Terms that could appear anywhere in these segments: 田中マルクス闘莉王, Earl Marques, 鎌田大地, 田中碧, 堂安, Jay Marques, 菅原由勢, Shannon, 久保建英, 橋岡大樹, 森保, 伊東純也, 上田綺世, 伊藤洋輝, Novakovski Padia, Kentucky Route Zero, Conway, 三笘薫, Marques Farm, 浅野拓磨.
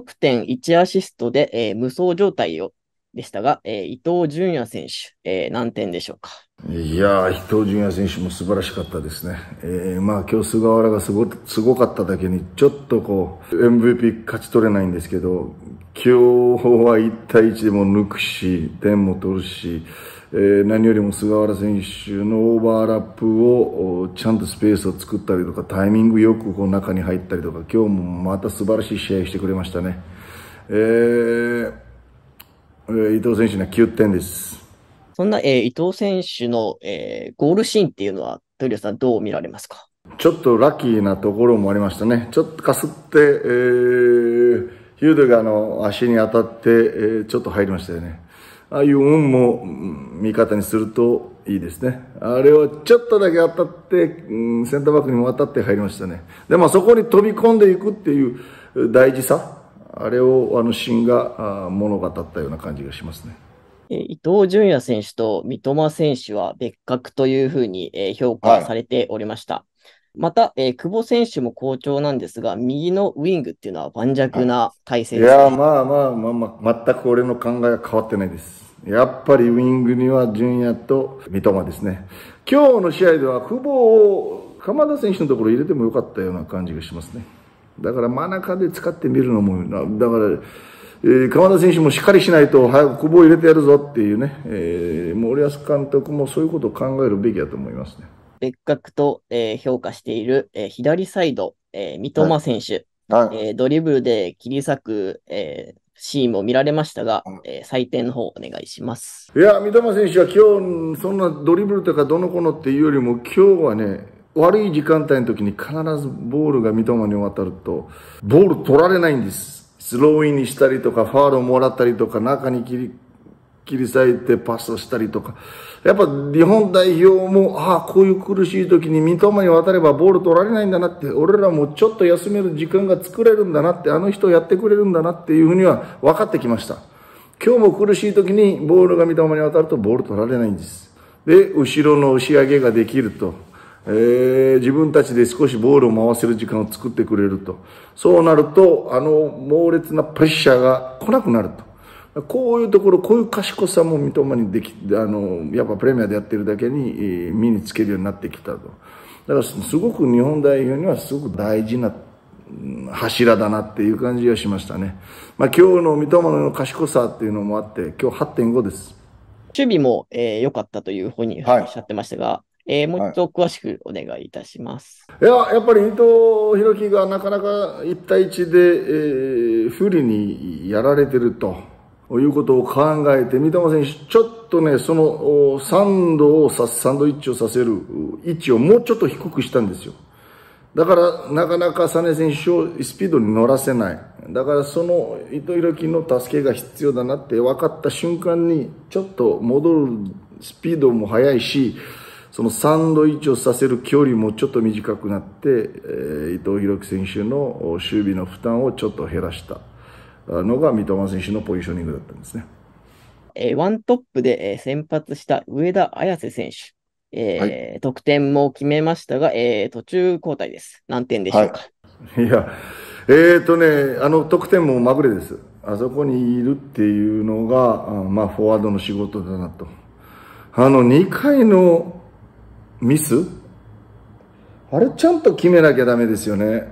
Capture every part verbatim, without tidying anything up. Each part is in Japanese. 得点いちアシストで、えー、無双状態をでしたが、えー、伊東純也選手、えー、何点でしょうか。いや、伊東純也選手も素晴らしかったですね。えー、まあ今日菅原がすご、すごかっただけに、ちょっとこう エムブイピー 勝ち取れないんですけど、今日はいち対いちでも抜くし、点も取るし、えー、何よりも菅原選手のオーバーラップをちゃんとスペースを作ったりとか、タイミングよくこう中に入ったりとか、今日もまた素晴らしい試合してくれましたね。えー、えー、伊東選手のきゅうてんです。そんな、えー、伊東選手の、えー、ゴールシーンっていうのは、闘莉王さんどう見られますか？ちょっとラッキーなところもありましたね。ちょっとかすって、えー、ヒュードがあの足に当たって、えー、ちょっと入りましたよね。ああいう運も味方にするといいですね。あれはちょっとだけ当たって、うん、センターバックにも当たって入りましたね。でもそこに飛び込んでいくっていう大事さ、あれをあのシーンが物語ったような感じがしますね。伊東純也選手と三笘選手は別格というふうに評価されておりました。はい、また、えー、久保選手も好調なんですが、右のウイングっていうのは盤石な体制ですね。はい、いや、まあまあまあまあ、全く俺の考えは変わってないです。やっぱりウイングには純也と三笘ですね。今日の試合では久保を鎌田選手のところ入れてもよかったような感じがしますね。だから真ん中で使ってみるのも、だから、えー、鎌田選手もしっかりしないと、早く久保を入れてやるぞっていうね、えー、森保監督もそういうことを考えるべきだと思いますね。別格と、えー、評価している、えー、左サイド、えー、三笘選手、はいはい、えー、ドリブルで切り裂く、えー、シーンも見られましたが、はい、えー、採点の方お願いします。いや、三笘選手は今日、そんなドリブルとかどのこのっていうよりも、今日はね、悪い時間帯の時に必ずボールが三笘に渡ると、ボール取られないんです。スローインにしたりとか、ファールをもらったりとか、中に切り、切り裂いてパスをしたりとか。やっぱ日本代表も、ああ、こういう苦しい時に三笘に渡ればボール取られないんだなって、俺らもちょっと休める時間が作れるんだなって、あの人やってくれるんだなっていうふうには分かってきました。今日も苦しい時にボールが三笘に渡るとボール取られないんです。で、後ろの押し上げができると。えー、自分たちで少しボールを回せる時間を作ってくれると。そうなると、あの猛烈なプレッシャーが来なくなると。こういうところ、こういう賢さも三笘にでき、あの、やっぱプレミアでやってるだけに身につけるようになってきたと。だからすごく日本代表にはすごく大事な柱だなっていう感じがしましたね。まあ今日の三笘の賢さっていうのもあって、今日 はってんご です。守備も良、えー、かったというふうにおっしゃってましたが、はい、えー、もう一度詳しくお願いいたします。はい、いや、やっぱり伊藤洋輝がなかなかいち対いちで、えー、不利にやられてるということを考えて、三笘選手、ちょっとね、そのサンドをさ、サンドイッチをさせる位置をもうちょっと低くしたんですよ。だから、なかなかサネ選手をスピードに乗らせない。だから、その伊藤洋輝の助けが必要だなって分かった瞬間に、ちょっと戻るスピードも速いし、そのサンドイッチをさせる距離もちょっと短くなって、えー、伊藤洋輝選手の守備の負担をちょっと減らしたのが三笘選手のポジショニングだったんですね。えー、ワントップで先発した上田綺世選手、えーはい、得点も決めましたが、えー、途中交代です。何点でしょうか。はい、いや、えーとね、あの得点もまぐれです。あそこにいるっていうのが、まあ、フォワードの仕事だなと。あのにかいのミス？あれちゃんと決めなきゃダメですよね。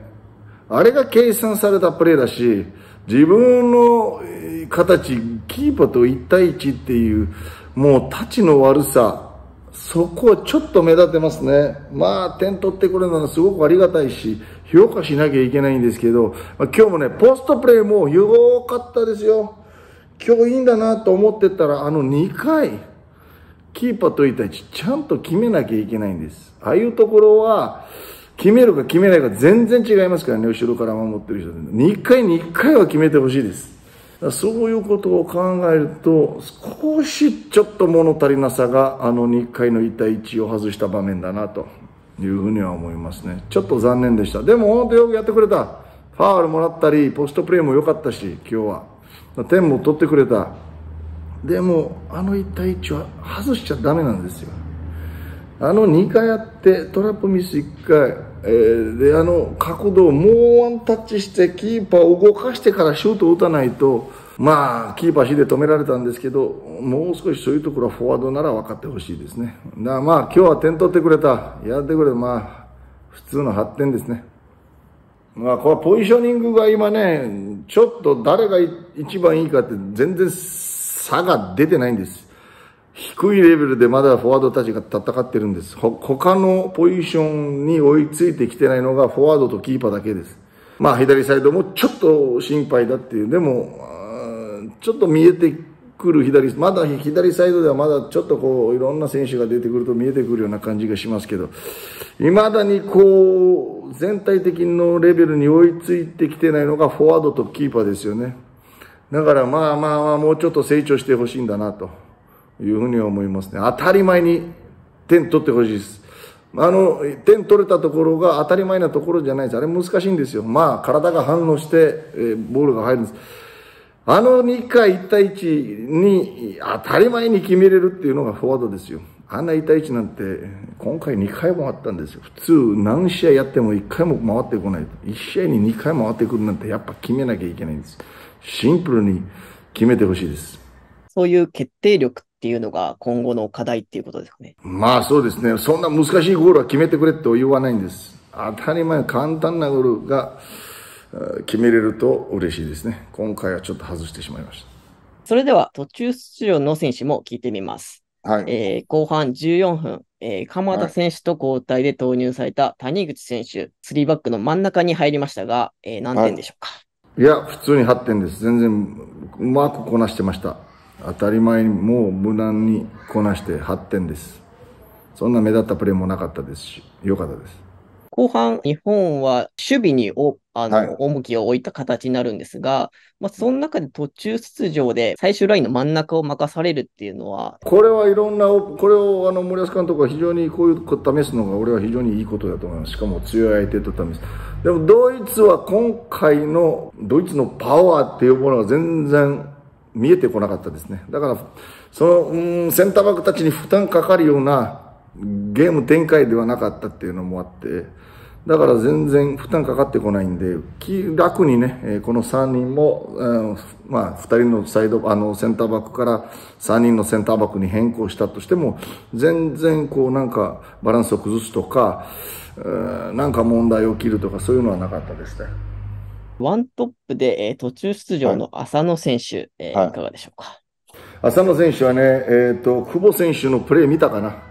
あれが計算されたプレーだし、自分の形、キーパーといち対いちっていう、もうタッチの悪さ、そこはちょっと目立てますね。まあ、点取ってくれるのはすごくありがたいし、評価しなきゃいけないんですけど、今日もね、ポストプレーも良かったですよ。今日いいんだなと思ってたら、あのにかい、キーパーといち対いち、ちゃんと決めなきゃいけないんです。ああいうところは、決めるか決めないか全然違いますからね、後ろから守ってる人で。にかいにいっかいは決めてほしいです。そういうことを考えると、少しちょっと物足りなさが、あのにかいのいち対いちを外した場面だな、というふうには思いますね。ちょっと残念でした。でも、本当よくやってくれた。ファウルもらったり、ポストプレーも良かったし、今日は。点も取ってくれた。でも、あのいち対いちは外しちゃダメなんですよ。あのにかいやってトラップミスいっかい、えー、であの角度をもうワンタッチしてキーパーを動かしてからシュートを打たないと、まあキーパー足で止められたんですけど、もう少しそういうところはフォワードなら分かってほしいですね。だからまあ今日は点取ってくれた、やってくれた、まあ普通の発展ですね。まあこれポジショニングが今ね、ちょっと誰が一番いいかって全然差が出てないんです。低いレベルでまだフォワードたちが戦ってるんです。ほ他のポジションに追いついてきてないのがフォワードとキーパーだけです。まあ左サイドもちょっと心配だっていう。でも、ちょっと見えてくる左、まだ左サイドではまだちょっとこういろんな選手が出てくると見えてくるような感じがしますけど、いまだにこう全体的のレベルに追いついてきてないのがフォワードとキーパーですよね。だからまあまあまあもうちょっと成長してほしいんだなというふうには思いますね。当たり前に点取ってほしいです。あの点取れたところが当たり前なところじゃないです。あれ難しいんですよ。まあ体が反応して、えー、ボールが入るんです。あのにかいいち対いちに当たり前に決めれるっていうのがフォワードですよ。あんないち対いちなんて今回にかいもあったんですよ。普通何試合やってもいっかいも回ってこないと。いち試合ににかい回ってくるなんてやっぱ決めなきゃいけないんです。シンプルに決めてほしいです。そういう決定力っていうのが今後の課題っていうことですかね。まあそうですね。そんな難しいゴールは決めてくれと言わないんです。当たり前簡単なゴールが決めれると嬉しいですね。今回はちょっと外してしまいました。それでは途中出場の選手も聞いてみます。はい、えー、後半じゅうよんぷん、えー、鎌田選手と交代で投入された谷口選手、はい、スリーバックの真ん中に入りましたが、えー、何点でしょうか。はい、いや、普通にはってんです。全然うまくこなしてました。当たり前にもう無難にこなしてはってんです。そんな目立ったプレーもなかったですし、良かったです。後半、日本は守備におあの、はい、重きを置いた形になるんですが、まあ、その中で途中出場で最終ラインの真ん中を任されるっていうのは、これはいろんな、これをあの森保監督は非常にこういうことを試すのが、俺は非常にいいことだと思います。しかも強い相手と試す。でも、ドイツは今回の、ドイツのパワーっていうものが全然見えてこなかったですね。だから、その、うん、センターバックたちに負担かかるような、ゲーム展開ではなかったっていうのもあって、だから全然負担かかってこないんで、気楽にね、このさんにんも、うん、まあふたりのサイド、あのセンターバックからさんにんのセンターバックに変更したとしても、全然こうなんかバランスを崩すとか、うん、なんか問題起きるとかそういうのはなかったですね。ワントップで、えー、途中出場の浅野選手、はい、えー、いかがでしょうか。浅野選手はね、えっと、久保選手のプレー見たかな。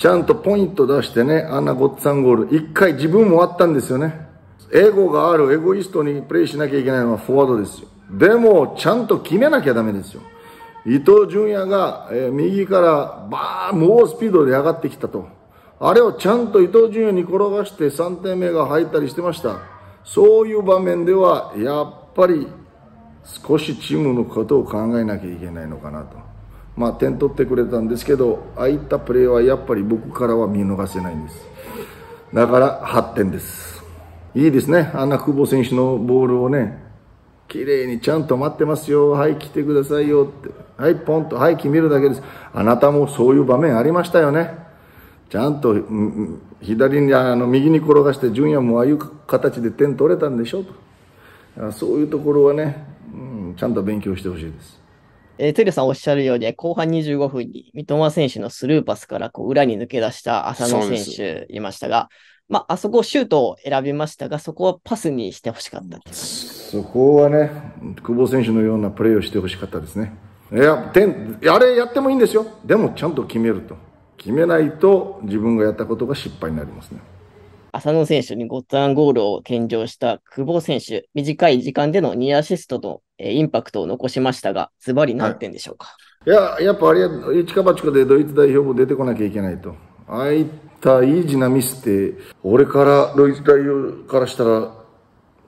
ちゃんとポイント出してね、あんなごっつぁんゴール。一回自分もあったんですよね。エゴがある、エゴイストにプレイしなきゃいけないのはフォワードですよ。でも、ちゃんと決めなきゃダメですよ。伊東純也が、えー、右からバーン、猛スピードで上がってきたと。あれをちゃんと伊東純也に転がしてさんてんめが入ったりしてました。そういう場面では、やっぱり少しチームのことを考えなきゃいけないのかなと。まあ点取ってくれたんですけど、ああいったプレーはやっぱり僕からは見逃せないんです。だからはってんです。いいですね。あんな久保選手のボールをね、綺麗にちゃんと待ってますよ。はい、来てくださいよって。はい、ポンと。はい、決めるだけです。あなたもそういう場面ありましたよね。ちゃんと、うん、左に、あの、右に転がして、純也もああいう形で点取れたんでしょと。そういうところはね、うん、ちゃんと勉強してほしいです。えー、テルさんおっしゃるように、後半にじゅうごふんに三笘選手のスルーパスからこう裏に抜け出した浅野選手いましたが、まあ、あそこシュートを選びましたが、そこはパスにしてほしかったです。そこはね、久保選手のようなプレーをしてほしかったですね。いや、点、あれやってもいいんですよ。でもちゃんと決めると。決めないと自分がやったことが失敗になりますね。浅野選手にごっつぁんゴールを献上した久保選手、短い時間でのにアシストとインパクトを残しましたが、ズバリ何点でしょうか。はい、いや、やっぱあれ、一か八かでドイツ代表も出てこなきゃいけないと。ああいったイージーなミスって、俺から、ドイツ代表からしたら、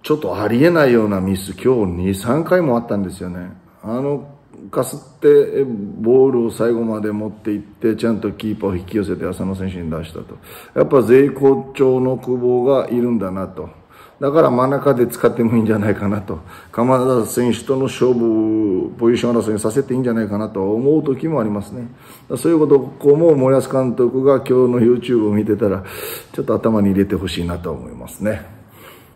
ちょっとありえないようなミス、今日に、さんかいもあったんですよね。あの、かすって、ボールを最後まで持っていって、ちゃんとキーパーを引き寄せて浅野選手に出したと。やっぱ、絶好調の久保がいるんだなと。だから真ん中で使ってもいいんじゃないかなと、鎌田選手との勝負、ポジション争いさせていいんじゃないかなと思う時もありますね。そういうことをこうも森保監督が今日の YouTube を見てたら、ちょっと頭に入れてほしいなと思いますね。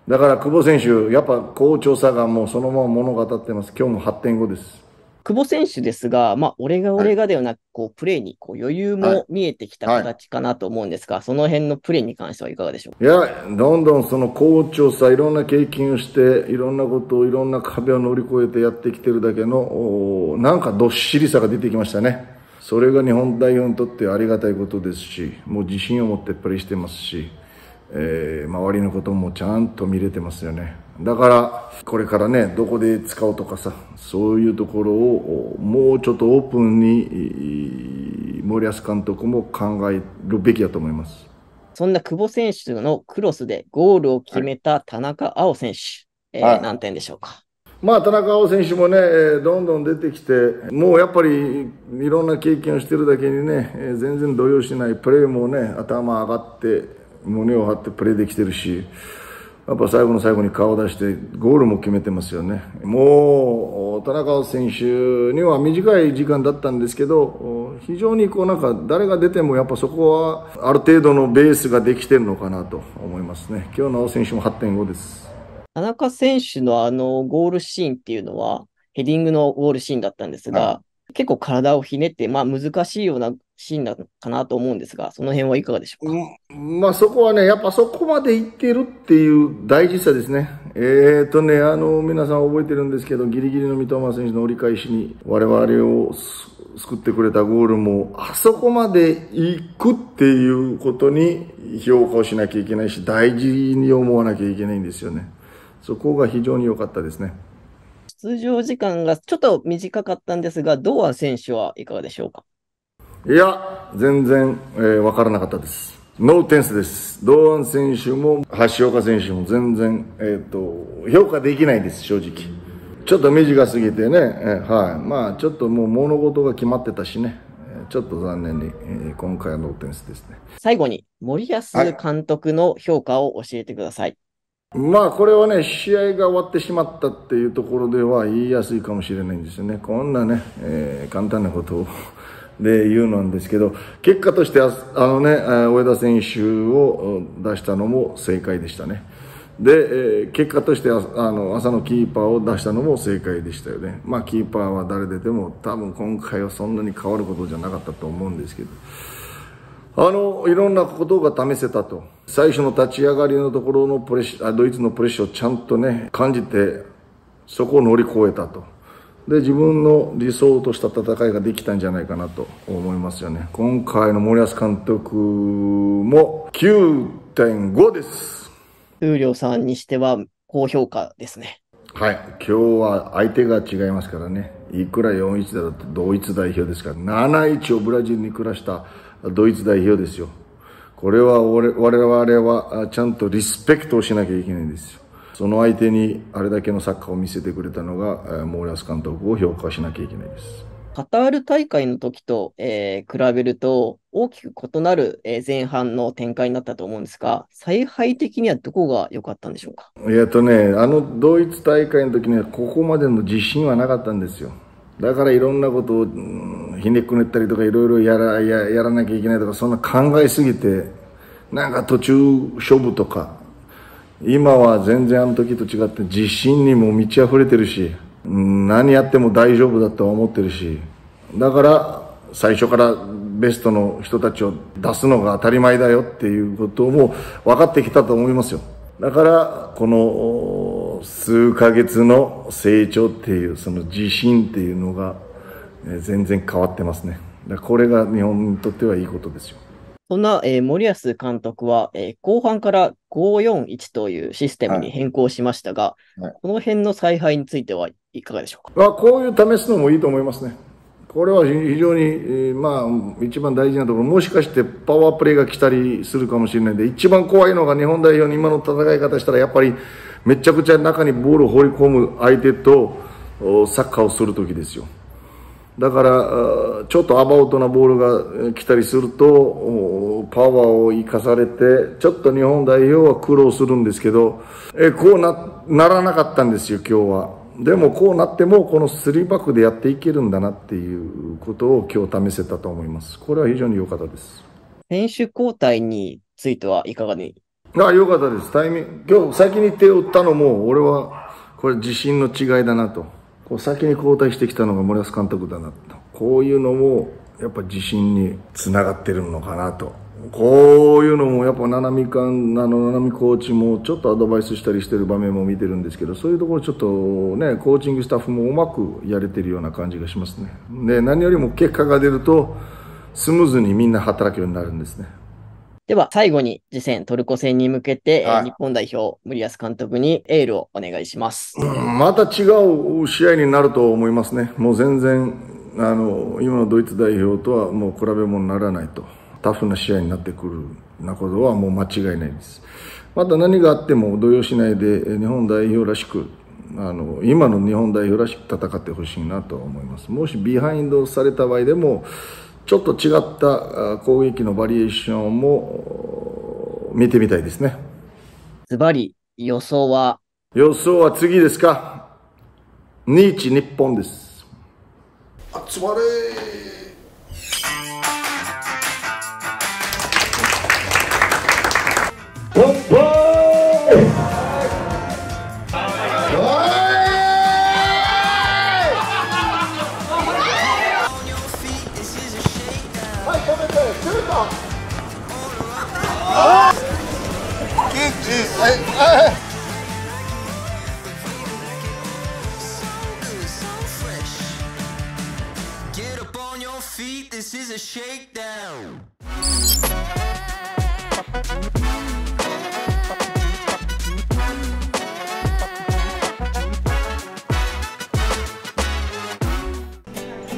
だから久保選手、やっぱ好調さがもうそのまま物語ってます。今日も はってんご です。久保選手ですが、まあ、俺が俺がではなく、こう、プレーにこう余裕も見えてきた形かなと思うんですが、はいはい、その辺のプレーに関してはいかがでしょうか。いや、どんどんその好調さ、いろんな経験をして、いろんなことを、いろんな壁を乗り越えてやってきてるだけの、なんかどっしりさが出てきましたね。それが日本代表にとってありがたいことですし、もう自信を持ってプレーしてますし、えー、周りのこともちゃんと見れてますよね。だからこれからね、どこで使うとかさ、そういうところをもうちょっとオープンに森保監督も考えるべきだと思います。そんな久保選手のクロスでゴールを決めた田中碧選手、はい、えー、何点でしょうか。まあ、田中碧選手もね、どんどん出てきて、もうやっぱりいろんな経験をしてるだけにね、全然動揺しないプレーもね、頭上がって胸を張ってプレーできてるし、やっぱ最後の最後に顔を出してゴールも決めてますよね。もう田中選手には短い時間だったんですけど、非常にこうなんか誰が出てもやっぱそこはある程度のベースができてるのかなと思いますね。今日の青選手も はってんご です。田中選手のあのゴールシーンっていうのはヘディングのゴールシーンだったんですが、はい、結構体をひねって、まあ、難しいようなシーンだかなと思うんですが、その辺はいかがでしょうか。うん、まあ、そこはね、やっぱそこまでいってるっていう大事さですね。えーとね、あの皆さん覚えてるんですけど、ギリギリの三笘選手の折り返しに我々を救ってくれたゴールも、あそこまでいくっていうことに評価をしなきゃいけないし、大事に思わなきゃいけないんですよね。そこが非常に良かったですね。出場時間がちょっと短かったんですが、堂安選手はいかがでしょうか。いや、全然、えー、分からなかったです。ノーテンスです。堂安選手も橋岡選手も全然、えーと、評価できないです、正直。ちょっと短すぎてね、えー、はい。まあ、ちょっともう物事が決まってたしね、ちょっと残念に、えー、今回はノーテンスですね。最後に、森保監督の評価を教えてください。はい、まあ、これはね、試合が終わってしまったっていうところでは言いやすいかもしれないんですよね。こんなね、えー、簡単なことを。で言うなんですけど、結果としてあのね、上田選手を出したのも正解でしたね。で、結果としてあの朝のキーパーを出したのも正解でしたよね。まあ、キーパーは誰出ても多分今回はそんなに変わることじゃなかったと思うんですけど、あのいろんなことが試せたと。最初の立ち上がりのところのプレッシャー、ドイツのプレッシャーをちゃんとね感じて、そこを乗り越えたと。で、自分の理想とした戦いができたんじゃないかなと思いますよね。今回の森保監督も きゅうてんご です。闘莉王さんにしては高評価ですね。はい。今日は相手が違いますからね。いくら よんたいいち だと同一代表ですから、ななたいいち をブラジルに下したドイツ代表ですよ。これは我々はちゃんとリスペクトをしなきゃいけないんですよ。その相手にあれだけのサッカーを見せてくれたのが、森保監督を評価しなきゃいけないです。カタール大会の時と、えー、比べると大きく異なる前半の展開になったと思うんですが、采配的にはどこが良かったんでしょうか。えっとね、あのドイツ大会の時にはここまでの自信はなかったんですよ。だからいろんなことをひねくねったりとか、いろいろやら、や、やらなきゃいけないとか、そんな考えすぎて、なんか途中勝負とか。今は全然あの時と違って自信にも満ち溢れてるし、何やっても大丈夫だとは思ってるし、だから最初からベストの人たちを出すのが当たり前だよっていうことも分かってきたと思いますよ。だからこの数ヶ月の成長っていう、その自信っていうのが全然変わってますね。これが日本にとってはいいことですよ。そんな、えー、森保監督は、えー、後半から ごーよんいち というシステムに変更しましたが、はいはい、この辺の采配についてはいかがでしょうか。あ、こういう試すのもいいと思いますね。これは非常に、えー、まあ、一番大事なところ、もしかしてパワープレーが来たりするかもしれないんで、一番怖いのが日本代表に今の戦い方したら、やっぱりめちゃくちゃ中にボールを放り込む相手とサッカーをするときですよ。だからちょっとアバウトなボールが来たりするとパワーを生かされて、ちょっと日本代表は苦労するんですけど、えこう な, ならなかったんですよ今日は。でもこうなってもこのスリーバックでやっていけるんだなっていうことを今日試せたと思います。これは非常に良かったです。選手交代についてはいかがで、あ、良かったです。タイミング、今日先に手を打ったのも俺はこれ自信の違いだなと、こう先に交代してきたのが森保監督だなと、こういうのもやっぱ自信につながってるのかなと、こういうのもやっぱ七海監あの七海コーチもちょっとアドバイスしたりしてる場面も見てるんですけど、そういうところちょっとねコーチングスタッフもうまくやれてるような感じがしますね。で、何よりも結果が出るとスムーズにみんな働くようになるんですね。では最後に次戦トルコ戦に向けて、はい、日本代表森保監督にエールをお願いします。また違う試合になると思いますね。もう全然あの今のドイツ代表とはもう比べ物にならないと、タフな試合になってくるなことはもう間違いないです。また何があっても動揺しないで日本代表らしく、あの今の日本代表らしく戦ってほしいなと思います。もしビハインドされた場合でもちょっと違った攻撃のバリエーションも見てみたいですね。ズバリ予想は予想は次ですか。 にたいいち 日本です。集まれ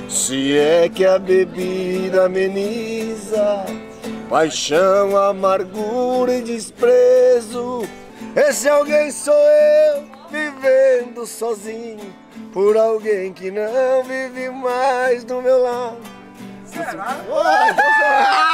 Se é que a bebida ameniza paixão, amargura e desprezo, esse alguém sou eu, vivendo sozinho, por alguém que não vive mais do meu lado. Será?